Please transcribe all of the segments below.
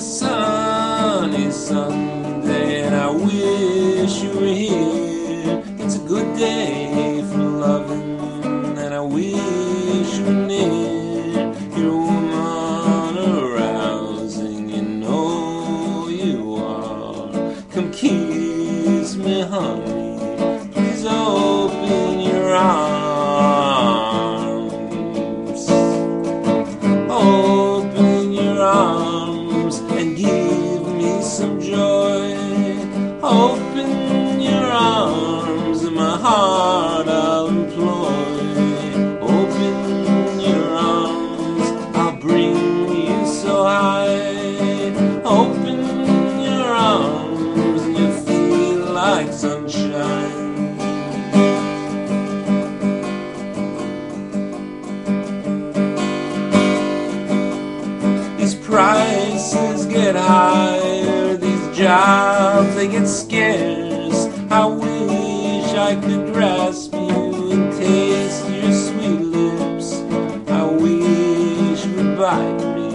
a sunny Sunday, and I wish you were here. It's a good day for loving, and I wish you were near. You're a woman arousing, you know you are. Come kiss me, honey, please open your eyes. Open your arms and my heart I'll employ. Open your arms, I'll bring you so high. Open your arms and you feel like sunshine. These prices get higher, these jobs they get scarce. I wish I could grasp you and taste your sweet lips. I wish you would bite me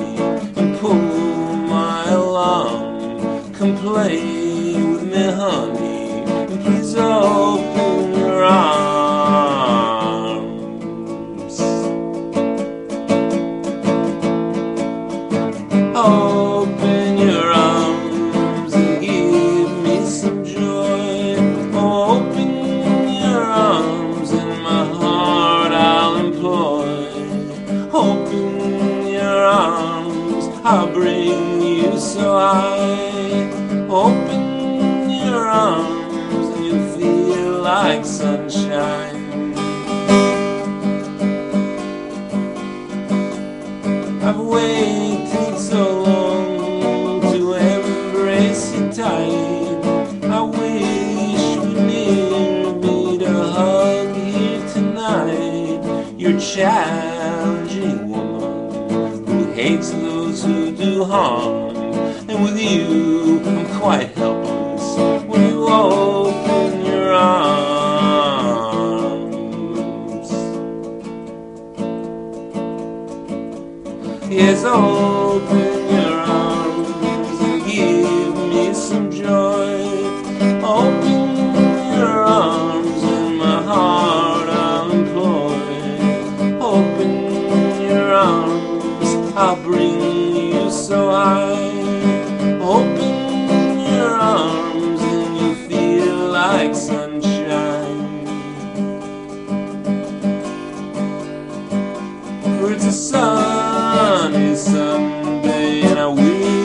and pull my alarm. Come play with me, honey, and please open your arms. Open your arms. Open your arms, I'll bring you so high. Open your arms and you feel like sunshine. I've waited so long to embrace you tight. I wish you were near me to hug here tonight. Your child hates those who do harm, and with you I'm quite helpless. Will you open your arms? Yes, open your arms and give me some joy. Open your arms and my heart I'll employ. Open your arms, I'll bring you so high. Open your arms and you feel like sunshine. For it's a sunny Sunday and I will